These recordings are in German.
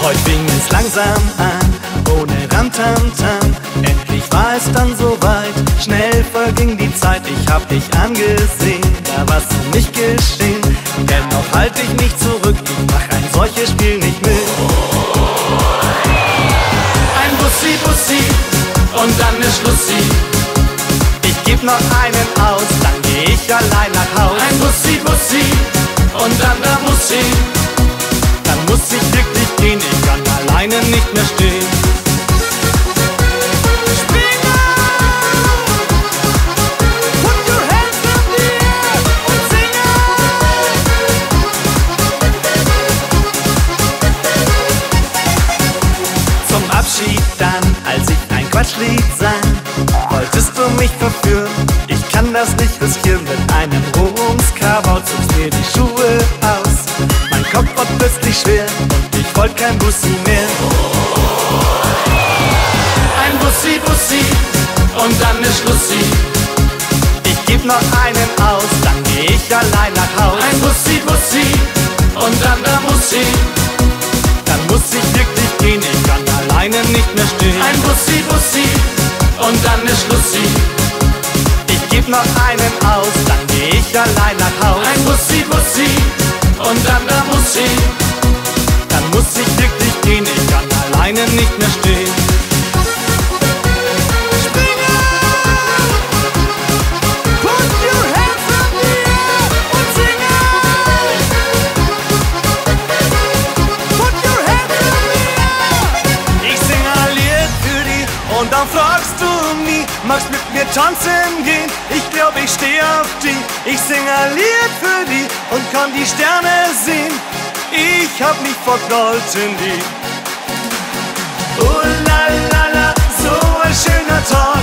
Heute fing es langsam an, ohne Ramtamtam. Endlich war es dann soweit, schnell verging die Zeit. Ich hab dich angesehen, da warst du nicht geschehen. Dennoch halt dich nicht zurück, ich mach ein solches Spiel nicht mit. Ein Bussi Bussi und dann ist Schlussi. Ich geb noch einen aus, dann geh ich allein nach Haus. Ein Bussi Bussi und dann da Bussi. Dann muss ich wirklich gehen, ich kann alleine nicht mehr stehen. Zum Abschied dann, als ich ein Quatschlied sang, wolltest du mich verführen, ich kann das nicht riskieren. Mit einem Rohungskrabaut zog mir die Schuhe aus. Mein Kopf wird plötzlich schwer und ich wollt kein Bussi mehr. Ein Bussi, Bussi und dann ist Schlussi. Ich geb noch einen aus, dann geh ich allein nach Haus. Ein Bussi, Bussi und dann da Bussi. Dann muss ich wirklich gehen, ich kann alleine nicht mehr stehen. Ein Bussi, Bussi und dann ist Schlussi. Ich geb noch einen aus, dann geh ich allein nach Haus. Ein Bussi, Bussi und dann da Bussi. Dann muss ich wirklich gehen, ich kann alleine nicht mehr stehen. Singen! Put your hands up here und singen! Put your hands up here! Ich sing ein Lied für dich und dann fragst du mich, magst mit mir tanzen gehen? Ich glaub, ich steh auf dich. Ich sing ein Lied für dich und kann die Sterne sehen. Ich hab mich verknallt in dich. Oh la la la, so ein schöner Tag.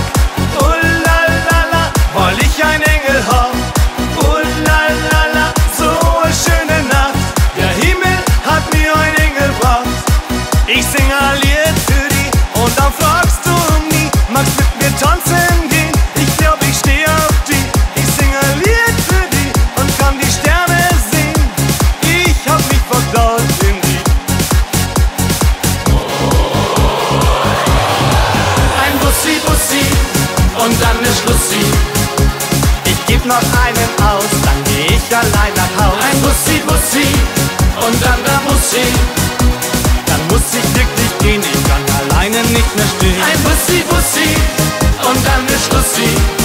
Oh la la la, weil ich ein Engel hab. Oh la la la, so eine schöne Nacht. Der Himmel hat mir ein Engel gebracht. Ich sing ein Lied für dich und dann fragst du mich, magst mit mir tanzen gehen? Ich glaub, ich steh auf dich. Ich sing ein Lied für dich und kann die Sterne sehen. Ich hab mich verknallt in dich. Ein Bussi, Bussi und dann ist Schlussi. Ich geb noch einen aus, dann geh ich allein nach Haus. Ein Bussi, Bussi und dann da Bussi. Dann muss ich wirklich gehen, ich kann alleine nicht mehr stehen. Ein Bussi, Bussi und dann ist Schlussi.